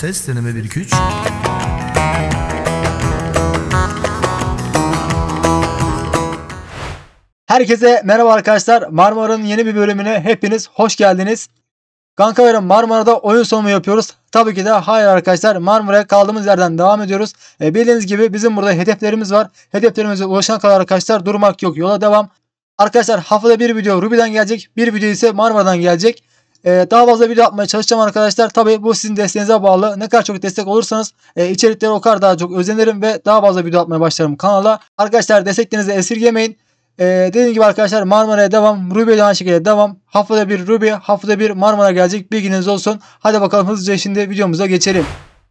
ses deneme 1-2-3. Herkese merhaba arkadaşlar. Marmara'nın yeni bir bölümüne hepiniz hoş geldiniz. Kankalarım, Marmara'da oyun sonu mu yapıyoruz? Tabii ki de hayır arkadaşlar. Marmara'ya kaldığımız yerden devam ediyoruz. Bildiğiniz gibi bizim burada hedeflerimiz var. Hedeflerimize ulaşana kadar arkadaşlar durmak yok. Yola devam. Arkadaşlar haftada bir video Ruby'den gelecek. Bir video ise Marmara'dan gelecek. Daha fazla video atmaya çalışacağım arkadaşlar. Tabii bu sizin desteğinize bağlı. Ne kadar çok destek olursanız içerikleri o kadar daha çok özenirim ve daha fazla video atmaya başlarım kanala. Arkadaşlar desteklerinizi esirgemeyin. Dediğim gibi arkadaşlar Marmara'ya devam. Ruby'den aynı şekilde devam. Haftada bir Ruby, haftada bir Marmara gelecek. Bilginiz olsun. Hadi bakalım hızlıca şimdi videomuza geçelim.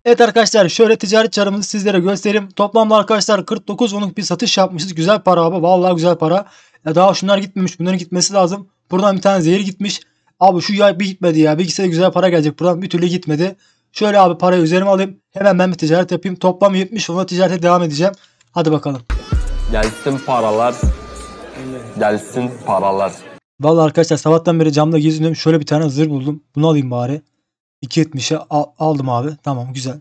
Evet arkadaşlar şöyle ticaret çarımızı sizlere göstereyim. Toplamda arkadaşlar 49.10'luk bir satış yapmışız. Güzel para abi. Vallahi güzel para. Ya daha şunlar gitmemiş. Bunların gitmesi lazım. Buradan bir tane zehir gitmiş. Abi şu yay bir gitmedi ya. Bir ikisi de güzel para gelecek. Buradan bir türlü gitmedi. Şöyle abi parayı üzerime alayım. Hemen ben bir ticaret yapayım. Toplam 70. Ona ticarete devam edeceğim. Hadi bakalım. Gelsin paralar. Gelsin paralar. Vallahi arkadaşlar sabahtan beri camda geziniyorum. Şöyle bir tane zırh buldum. Bunu alayım bari. 2.70'e aldım abi. Tamam güzel.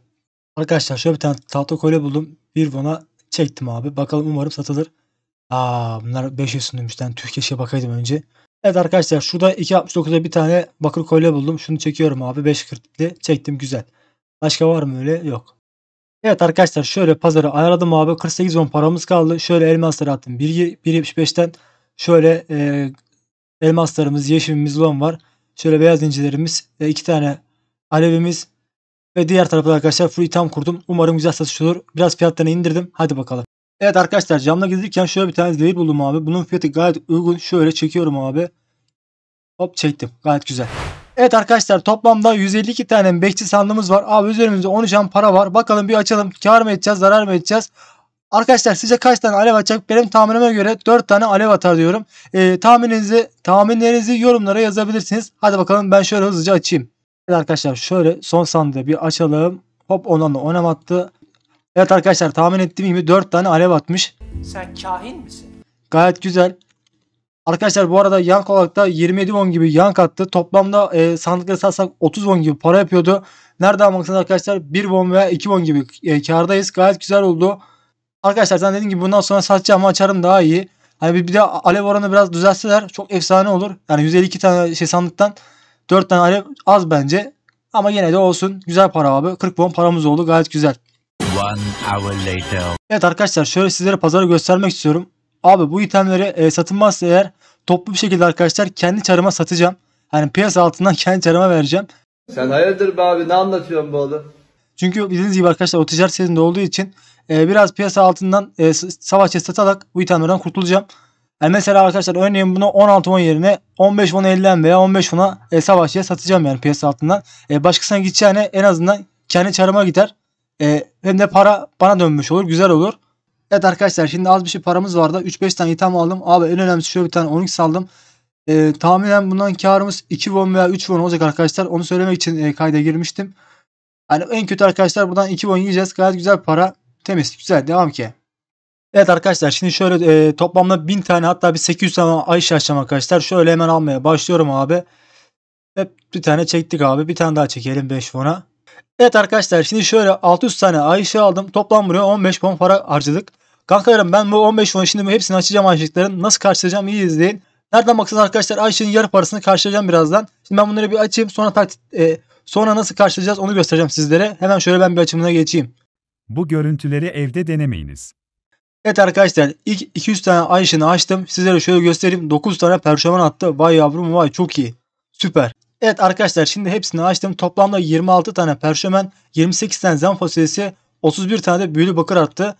Arkadaşlar şöyle bir tane tahta kolye buldum. Bir bona çektim abi. Bakalım umarım satılır. Aa bunlar 5 üstündeymiş. Yani Türk eşeğe bakaydım önce. Evet arkadaşlar şurada 2.69'da bir tane bakır kolye buldum. Şunu çekiyorum abi. 5.40'li çektim güzel. Başka var mı öyle? Yok. Evet arkadaşlar şöyle pazarı ayarladım abi. 48.10 paramız kaldı. Şöyle elmasları attım. 1.75'ten şöyle elmaslarımız, yeşilimiz olan var. Şöyle beyaz incilerimiz, 2 tane alevimiz ve diğer tarafta arkadaşlar full item kurdum. Umarım güzel satış olur. Biraz fiyatlarını indirdim. Hadi bakalım. Evet arkadaşlar camla gezirken şöyle bir tane zehir buldum abi. Bunun fiyatı gayet uygun. Şöyle çekiyorum abi. Hop çektim. Gayet güzel. Evet arkadaşlar toplamda 152 tane bekçi sandığımız var. Abi üzerimizde 13 an para var. Bakalım bir açalım. Kar mı edeceğiz? Zarar mı edeceğiz? Arkadaşlar sizce kaç tane alev atacak? Benim tahminime göre 4 tane alev atar diyorum. Tahminlerinizi yorumlara yazabilirsiniz. Hadi bakalım ben şöyle hızlıca açayım. Evet arkadaşlar şöyle son sandığı bir açalım. Hop ondan da onem attı. Evet arkadaşlar tahmin ettiğim gibi 4 tane alev atmış. Sen kahin misin? Gayet güzel. Arkadaşlar bu arada yank olarak da 27.10 gibi yank attı. Toplamda sandıkları satsak 30.10 gibi para yapıyordu. Nereden baksanız arkadaşlar 1 bon veya 2 bon gibi kârdayız. Gayet güzel oldu. Arkadaşlar zaten dediğim gibi bundan sonra satacağım açarım daha iyi. Hani bir de alev oranı biraz düzelseler çok efsane olur. Yani 152 tane sandıktan 4 tane alev az bence. Ama yine de olsun. Güzel para abi. 40 bon paramız oldu. Gayet güzel. Evet arkadaşlar şöyle sizlere pazarı göstermek istiyorum. Abi bu itemleri satılmazsa eğer toplu bir şekilde arkadaşlar kendi çarıma satacağım. Yani piyasa altından kendi çarıma vereceğim. Sen hayırdır be abi, ne anlatıyorsun bu oğlum? Çünkü bildiğiniz gibi arkadaşlar o ticaret sezonunda olduğu için biraz piyasa altından savaşçı satarak bu itemlerden kurtulacağım. Yani mesela arkadaşlar örneğin bunu 16.10 yerine 15.10.50'den veya 15.10'a savaşçıya satacağım yani piyasa altından. Başkasına gideceğine en azından kendi çarıma gider. Hem de para bana dönmüş olur, güzel olur. Evet arkadaşlar şimdi az bir şey paramız vardı. 3-5 tane item aldım. Abi en önemlisi şöyle bir tane 12 aldım. Tahminen bundan karımız 2 won veya 3 won olacak arkadaşlar. Onu söylemek için kayda girmiştim. Yani en kötü arkadaşlar buradan 2 won yiyeceğiz. Gayet güzel para. Temiz. Güzel. Devam ki. Evet arkadaşlar şimdi şöyle toplamda 1000 tane hatta bir 800 tane Ayşe açacağım arkadaşlar. Şöyle hemen almaya başlıyorum abi. Hep bir tane çektik abi. Bir tane daha çekelim 5 won'a. Evet arkadaşlar şimdi şöyle 600 tane Ayşe aldım. Toplam buraya 15 bon para harcadık. Kankalarım ben bu 15 bon şimdi hepsini açacağım Ayşe'lerin. Nasıl karşılayacağım iyi izleyin. Nereden baksanız arkadaşlar Ayşe'nin yarı parasını karşılayacağım birazdan. Şimdi ben bunları bir açayım sonra nasıl karşılayacağız onu göstereceğim sizlere. Hemen şöyle ben bir açımına geçeyim. Bu görüntüleri evde denemeyiniz. Evet arkadaşlar ilk 200 tane Ayşe'ni açtım. Sizlere şöyle göstereyim. 9 tane perşeman attı. Vay yavrum vay, çok iyi. Süper. Evet arkadaşlar şimdi hepsini açtım. Toplamda 26 tane perşömen, 28 tane zen fasulyesi, 31 tane de büyülü bakır attı.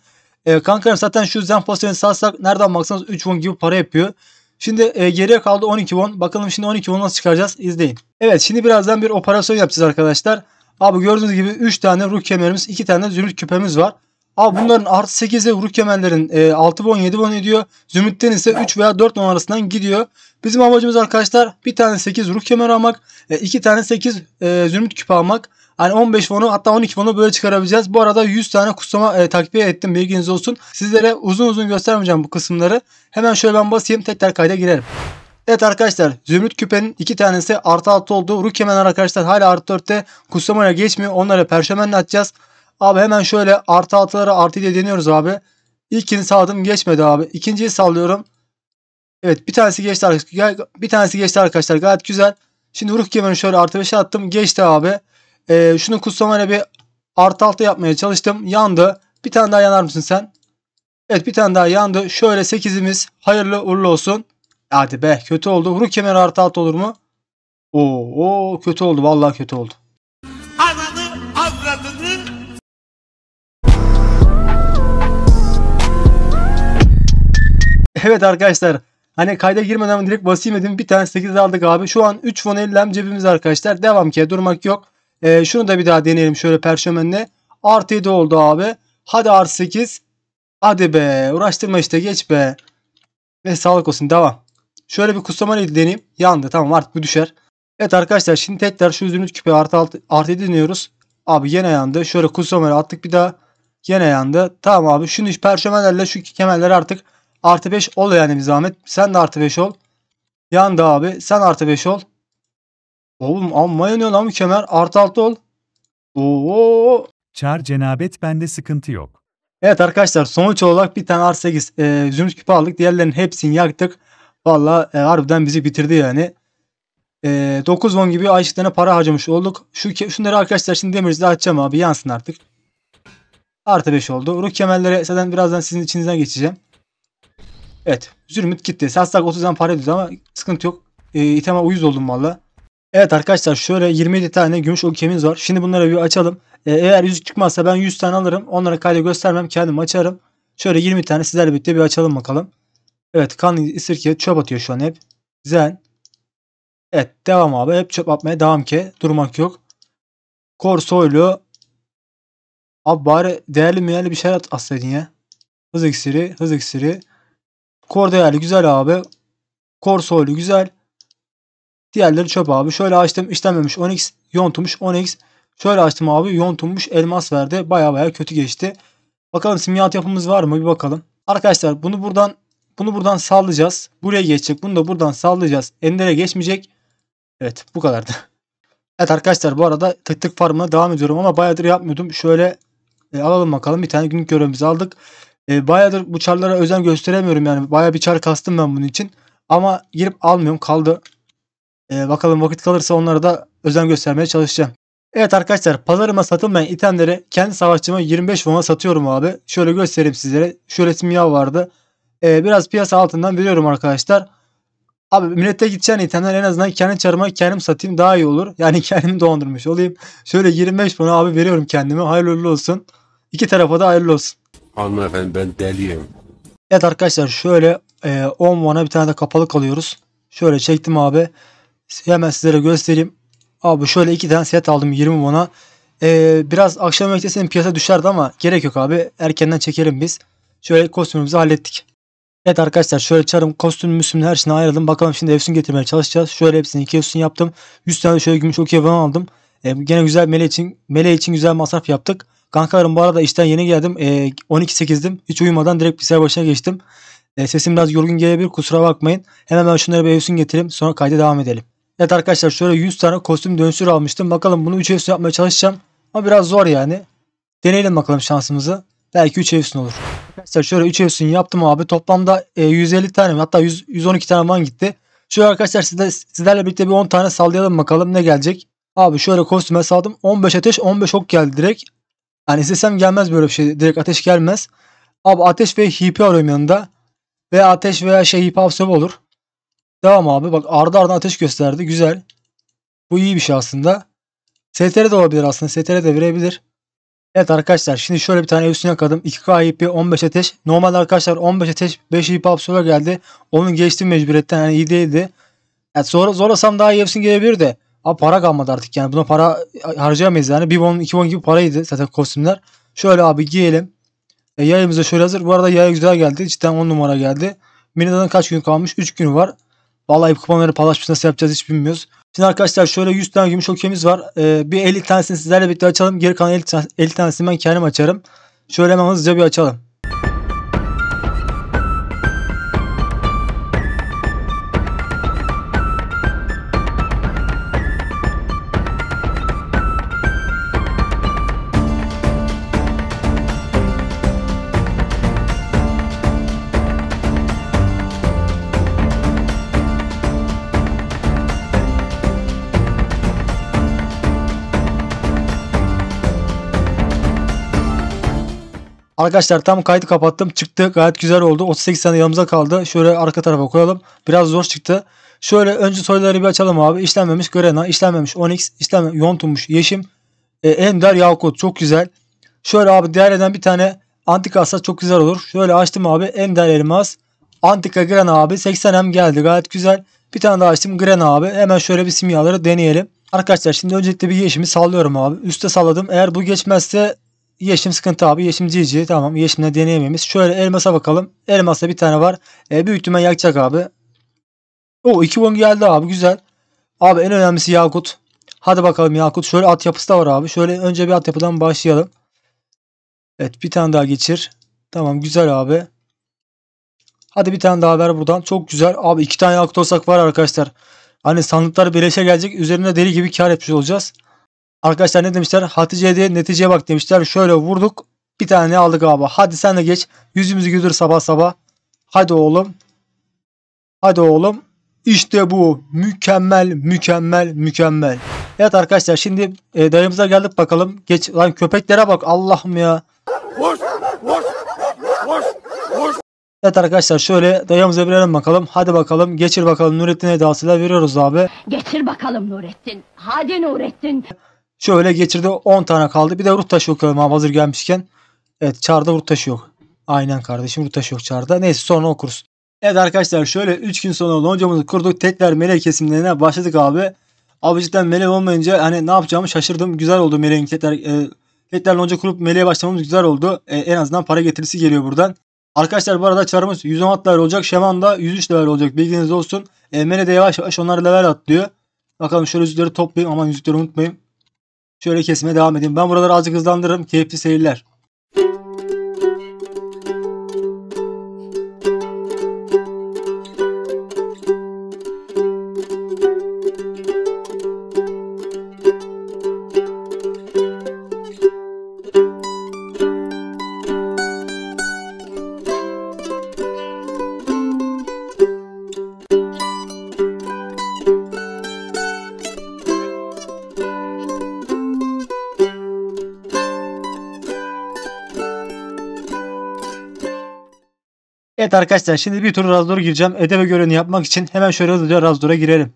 Kanka zaten şu zen fasulyesini satsak nereden baksanız 3 won gibi para yapıyor. Şimdi geriye kaldı 12 won. Bakalım şimdi 12 won nasıl çıkaracağız? İzleyin. Evet şimdi birazdan bir operasyon yapacağız arkadaşlar. Abi gördüğünüz gibi 3 tane ruh kemerimiz, 2 tane de zümrüt küpemiz var. Abi bunların artı 8'e ruh kemerlerin 6 won 7 won ediyor. Zümrütten ise 3 veya 4 won arasından gidiyor. Bizim amacımız arkadaşlar bir tane 8 ruh kemer almak, 2 tane 8 zümrüt küpü almak. Yani 15 won'u hatta 12 won'u böyle çıkarabileceğiz. Bu arada 100 tane kutsama takviye ettim, bilginiz olsun. Sizlere uzun uzun göstermeyeceğim bu kısımları. Hemen şöyle ben basayım tekrar kayda girelim. Evet arkadaşlar, Zümrüt küpenin 2 tanesi artı 6 oldu. Ruk kemer arkadaşlar hala artı 4'te. Kustamoya geçmiyor. Onları perşemenle atacağız. Abi hemen şöyle artı 6'lara artı 7'ye deniyoruz abi. İlkini sağladım, geçmedi abi. İkinciyi sallıyorum. Evet bir tanesi geçti arkadaşlar, gayet güzel. Şimdi Ruh Kemer'i şöyle artı 5'e attım, geçti abi. Şunu kustamayla bir artı 6 yapmaya çalıştım, yandı. Bir tane daha yanar mısın sen? Evet bir tane daha yandı. Şöyle 8'imiz hayırlı uğurlu olsun. Hadi be, kötü oldu. Ruh Kemer'i artı 6 olur mu? Oo kötü oldu, vallahi kötü oldu. Evet arkadaşlar, hani kayda girmeden direkt basayım dedim, bir tane 8 aldık abi. Şu an 3 fonellem cebimizde arkadaşlar, devam ki durmak yok. Şunu da bir daha deneyelim şöyle perşemenle. Artı 7 oldu abi, hadi artı 8. Hadi be, uğraştırma işte, geç be. Ve sağlık olsun, devam. Şöyle bir kustamayla deneyeyim, yandı, tamam artık bu düşer. Evet arkadaşlar, şimdi tekrar şu üzümlü küpe artı 7 deniyoruz. Abi yine yandı, şöyle kustamayla attık bir daha. Yine yandı, tamam abi. Şunu perşemenlerle şu kemerleri artık artı 5 ol yani, bir zahmet. Sen de artı 5 ol. Yandı abi. Sen artı 5 ol. Oğlum amma yanıyor lan bu kemer. Artı 6 ol. Oo. Çar cenabet, bende sıkıntı yok. Evet arkadaşlar, sonuç olarak bir tane artı 8 zümrüt küpü aldık. Diğerlerinin hepsini yaktık. Valla harbiden bizi bitirdi yani. 9 won gibi ayçıklarına para harcamış olduk. Şunları arkadaşlar şimdi demirci de açacağım abi. Yansın artık. Artı 5 oldu. Ruh kemerlere zaten birazdan sizin içinizden geçeceğim. Evet, Zümrüt gitti. Satsak 30'dan para ediyoruz ama sıkıntı yok. İteme uyuz oldum valla. Evet arkadaşlar, şöyle 27 tane gümüş okeyimiz var. Şimdi bunları bir açalım. Eğer 100 çıkmazsa ben 100 tane alırım. Onlara kayda göstermem, kendim açarım. Şöyle 20 tane sizlerle birlikte bir açalım bakalım. Evet, kan isirke çöp atıyor şu an hep. Zen. Evet devam abi, hep çöp atmaya devam ki durmak yok. Kor soylu. Abi bari değerli meyerli bir şeyler atsaydın ya. Hız iksiri. Kor değerli güzel abi. Kor soylu güzel. Diğerleri çöp abi. Şöyle açtım, işlenmemiş 10x yontumuş 10x. Şöyle açtım abi, yontumuş elmas verdi. Baya kötü geçti. Bakalım simyat yapımız var mı, bir bakalım. Arkadaşlar bunu buradan sallayacağız. Buraya geçecek. Bunu da buradan sallayacağız. Ender'e geçmeyecek. Evet bu kadardı. Evet arkadaşlar, bu arada tık tık farmına devam ediyorum ama bayağıdır yapmıyordum. Şöyle alalım bakalım, bir tane günlük görevimizi aldık. Bayağıdır bu çarlara özen gösteremiyorum yani. Bayağı bir çar kastım ben bunun için. Ama girip almıyorum, kaldı. Bakalım vakit kalırsa onlara da özen göstermeye çalışacağım. Evet arkadaşlar, pazarıma satılmayan itemleri kendi savaşçıma 25 won'a satıyorum abi. Şöyle göstereyim sizlere. Şöyle simya vardı. Biraz piyasa altından veriyorum arkadaşlar. Abi millete gideceğin itemler en azından kendi çarıma kendim satayım, daha iyi olur. Yani kendimi dolandırmış olayım. Şöyle 25 won'a abi veriyorum kendime. Hayırlı olsun. İki tarafa da hayırlı olsun. Anladım efendim, ben deliyim. Evet arkadaşlar, şöyle 10 won'a bir tane de kapalı kalıyoruz. Şöyle çektim abi. Hemen sizlere göstereyim. Abi şöyle 2 tane set aldım 20 won'a. Biraz akşam bekleseydim piyasa düşerdi ama gerek yok abi. Erkenden çekelim biz. Şöyle kostümümüzü hallettik. Evet arkadaşlar, şöyle çarım, kostümümün her şeyini ayırdım. Bakalım şimdi efsun getirmeye çalışacağız. Şöyle hepsini 2 efsun yaptım. 100 tane şöyle gümüş okey aldım. Gene güzel mele için güzel masraf yaptık. Kankalarım bu arada işten yeni geldim. 12.8'dim. Hiç uyumadan direkt bilgisayar başına geçtim. Sesim biraz yorgun gelebilir, kusura bakmayın. Hemen ben şunları bir efsun getireyim. Sonra kayda devam edelim. Evet arkadaşlar, şöyle 100 tane kostüm dönüştürü almıştım. Bakalım bunu 3 efsun yapmaya çalışacağım. Ama biraz zor yani. Deneyelim bakalım şansımızı. Belki 3 efsun olur. Arkadaşlar şöyle 3 efsun yaptım abi. Toplamda 150 tane mi? Hatta 112 tane van gitti. Şöyle arkadaşlar sizlerle birlikte bir 10 tane sallayalım bakalım ne gelecek. Abi şöyle kostüme saldım. 15 ateş 15 ok geldi direkt. Yani istesem gelmez böyle bir şey. Direkt ateş gelmez. Abi ateş ve hipi arıyorum yanında. Veya ateş veya hipi absorbe olur. Devam abi. Bak ardı ardına ateş gösterdi. Güzel. Bu iyi bir şey aslında. STR de olabilir aslında. STR de verebilir. Evet arkadaşlar, şimdi şöyle bir tane üstüne yakadım. 2K hipi 15 ateş. Normal arkadaşlar 15 ateş 5 hipi absorbe geldi. Onu geçtim mecburiyetten. Yani iyi değildi. Yani zorlasam daha iyi hepsini gelebilir de. Abi para kalmadı artık yani, buna para harcayamayız yani. 1 won 2 won gibi paraydı zaten kostümler. Şöyle abi giyelim. Yayımız da şöyle hazır. Bu arada yaya güzel geldi. Cidden 10 numara geldi. Minida'dan kaç gün kalmış? 3 gün var. Vallahi kuponları paylaşmış, nasıl yapacağız hiç bilmiyoruz. Şimdi arkadaşlar şöyle 100 tane gümüş okeyimiz var. Bir 50 tanesini sizlerle birlikte açalım. Geri kalan 50 tanesini ben kendim açarım. Şöyle hemen hızlıca bir açalım. Arkadaşlar tam kaydı kapattım. Çıktı. Gayet güzel oldu. 38 tane yanımıza kaldı. Şöyle arka tarafa koyalım. Biraz zor çıktı. Şöyle önce soyları bir açalım abi. İşlenmemiş Grena, işlenmemiş Onyx, işlenmemiş Yontunmuş Yeşim, Ender, Yakut. Çok güzel. Şöyle abi diğerden bir tane Antika alsak çok güzel olur. Şöyle açtım abi. Ender Elmas, Antika Grena abi. 80M geldi. Gayet güzel. Bir tane daha açtım. Grena abi. Hemen şöyle bir simyaları deneyelim. Arkadaşlar şimdi öncelikle bir Yeşim'i sallıyorum abi. Üste salladım. Eğer bu geçmezse Yeşim sıkıntı abi. Yeşim GG. Tamam. Yeşim'le deneyemeyiz. Şöyle elmasa bakalım. Elmasa bir tane var. Büyük ihtimal yakacak abi. O 2 won geldi abi. Güzel. Abi en önemlisi Yakut. Hadi bakalım Yakut. Şöyle at yapısı da var abi. Şöyle önce bir at yapıdan başlayalım. Evet bir tane daha geçir. Tamam güzel abi. Hadi bir tane daha ver buradan. Çok güzel. Abi 2 tane Yakut olsak var arkadaşlar. Hani sandıklar beleşe gelecek. Üzerine deli gibi kar etmiş olacağız. Arkadaşlar ne demişler? Hatice'ye diye neticeye bak demişler. Şöyle vurduk. Bir tane aldık abi. Hadi sen de geç. Yüzümüzü güldür sabah sabah. Hadi oğlum. Hadi oğlum. İşte bu. Mükemmel, mükemmel, mükemmel. Evet arkadaşlar şimdi dayımıza geldik bakalım. Geç lan köpeklere bak. Allah'ım ya. Vur, vur, vur, vur. Evet arkadaşlar şöyle dayımıza verelim bakalım. Hadi bakalım. Geçir bakalım Nurettin edasıyla veriyoruz abi. Geçir bakalım Nurettin. Hadi Nurettin. Şöyle geçirdi. 10 tane kaldı. Bir de ruh taşı okuyalım abi hazır gelmişken. Evet çarda ruh taşı yok. Aynen kardeşim ruh taşı yok çarda. Neyse sonra okuruz. Evet arkadaşlar şöyle 3 gün sonra loncamızı kurduk. Tekrar melek kesimlerine başladık abi. Abi cidden melek olmayınca hani ne yapacağımı şaşırdım. Güzel oldu meleğin tekrar lonca kurup meleğe başlamamız güzel oldu. En azından para getirisi geliyor buradan. Arkadaşlar bu arada çarımız 116 level olacak. Şeman da 103 level olacak. Bilginiz olsun. Mele de yavaş yavaş onlar level atlıyor. Bakalım şöyle yüzükleri toplayayım. Aman yüzükleri unutmayayım. Şöyle kesime devam edeyim. Ben buraları azıcık hızlandırırım. Keyifli seyirler. Evet arkadaşlar şimdi bir tur Razdor'a gireceğim. Ödeme görevini yapmak için hemen şöyle hızlıca Razdor'a girelim.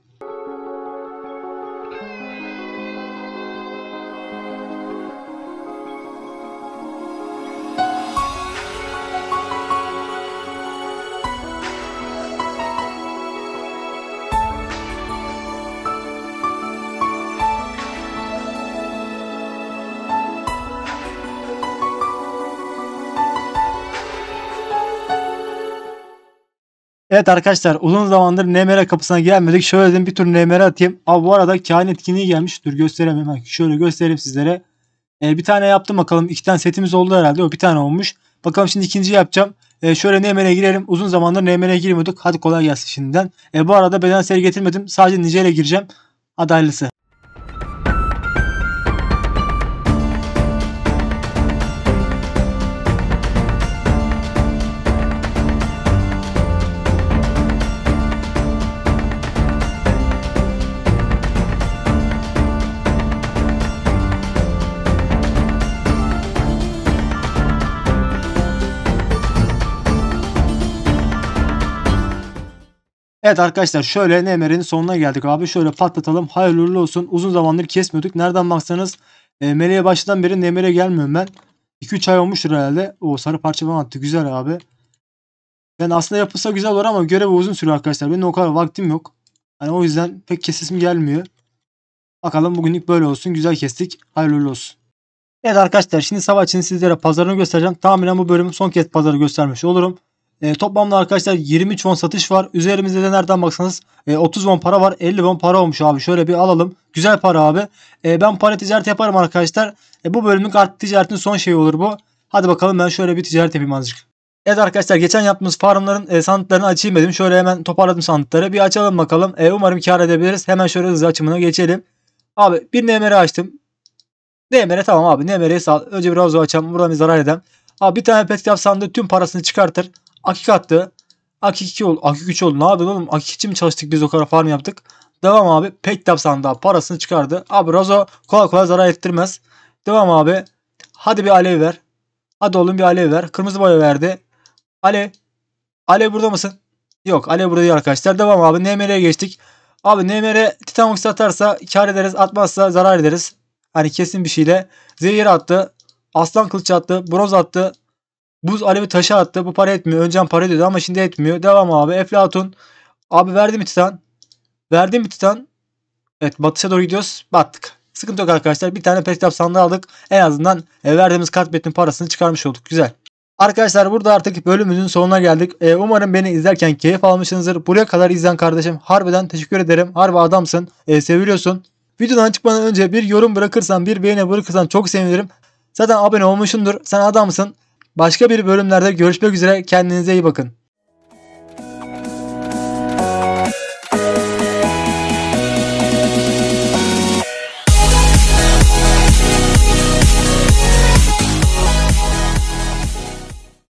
Evet arkadaşlar uzun zamandır NMR kapısına gelmedik. Şöyle dedim bir tur NMR atayım. Abi bu arada kain etkinliği gelmiş. Dur gösteremem. Şöyle göstereyim sizlere. Bir tane yaptım bakalım. 2 tane setimiz oldu herhalde. O bir tane olmuş. Bakalım şimdi ikinci yapacağım. Şöyle NMR'e girelim. Uzun zamandır NMR'e girmiyorduk. Hadi kolay gelsin şimdiden. Bu arada beden seri getirmedim. Sadece Nice ile gireceğim. Hadi hayırlısı. Evet arkadaşlar şöyle NMR'in sonuna geldik abi. Şöyle patlatalım. Hayırlı olsun. Uzun zamandır kesmiyorduk. Nereden baksanız meleğe başladan beri NMR'e gelmiyorum ben. 2-3 ay olmuştur herhalde. O sarı parça bana attı. Güzel abi. Yani aslında yapılsa güzel olur ama görev uzun sürüyor arkadaşlar. Benim o kadar vaktim yok. Hani o yüzden pek kesesim gelmiyor. Bakalım bugünlük böyle olsun. Güzel kestik. Hayırlı olsun. Evet arkadaşlar şimdi sabah için sizlere pazarını göstereceğim. Tahminen bu bölümün son kez pazarı göstermiş olurum. Toplamda arkadaşlar 23 won satış var. Üzerimizde de nereden baksanız 30 won para var. 50 won para olmuş abi. Şöyle bir alalım. Güzel para abi. Ben para ticareti yaparım arkadaşlar. Bu bölümlük artık ticaretin son şeyi olur bu. Hadi bakalım ben şöyle bir ticaret yapayım azıcık. Evet arkadaşlar geçen yaptığımız farmların sandıklarını açayım dedim. Şöyle hemen toparladım sandıkları. Bir açalım bakalım. Umarım kar edebiliriz. Hemen şöyle hızlı açımına geçelim. Abi bir NMR açtım. NMR tamam abi. NMR'yi sağ. Önce biraz o açalım. Buradan bir zarar edem. Abi bir tane petcap sandığı tüm parasını çıkartır. Akik attı. Akik 2 oldu. Akik 3 oldu. Ne yapıyor oğlum? Akik için mi çalıştık biz o kadar farm yaptık? Devam abi. Pektap sandığa parasını çıkardı. Abi Razo kolay kolay zarar ettirmez. Devam abi. Hadi bir alev ver. Hadi oğlum bir Alev ver. Kırmızı boya verdi. Alev. Alev burada mısın? Yok, Alev burada değil arkadaşlar. Devam abi. NMR'ye geçtik. Abi NMR Titan Ox'u atarsa kar ederiz. Atmazsa zarar ederiz. Hani kesin bir şeyle. Zehir attı. Aslan kılıç attı. Bronz attı. Buz Alev'i taşa attı. Bu para etmiyor. Önceden para ediyordu ama şimdi etmiyor. Devam abi. Eflatun. Abi verdi mi Titan? Verdi mi Titan? Evet, batışa doğru gidiyoruz. Battık. Sıkıntı yok arkadaşlar. Bir tane pet sandığı aldık. En azından verdiğimiz kart betin parasını çıkarmış olduk. Güzel. Arkadaşlar burada artık bölümümüzün sonuna geldik. Umarım beni izlerken keyif almışsınızdır. Buraya kadar izleyen kardeşim harbiden teşekkür ederim. Harbi adamsın. Seviliyorsun. Videodan çıkmadan önce bir yorum bırakırsan, bir beğeni bırakırsan çok sevinirim. Zaten abone olmuşsundur. Sen adamsın. Başka bir bölümlerde görüşmek üzere. Kendinize iyi bakın.